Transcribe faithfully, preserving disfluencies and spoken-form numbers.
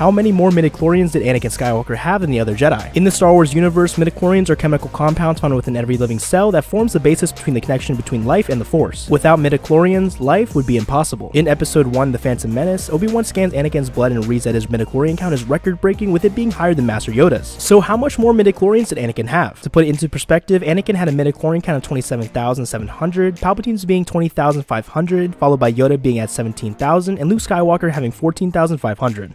How many more midichlorians did Anakin Skywalker have than the other Jedi? In the Star Wars universe, midichlorians are chemical compounds found within every living cell that forms the basis between the connection between life and the Force. Without midichlorians, life would be impossible. In Episode one, The Phantom Menace, Obi-Wan scans Anakin's blood and reads that his midichlorian count is record-breaking, with it being higher than Master Yoda's. So how much more midichlorians did Anakin have? To put it into perspective, Anakin had a midichlorian count of twenty-seven thousand seven hundred, Palpatine's being twenty thousand five hundred, followed by Yoda being at seventeen thousand, and Luke Skywalker having fourteen thousand five hundred.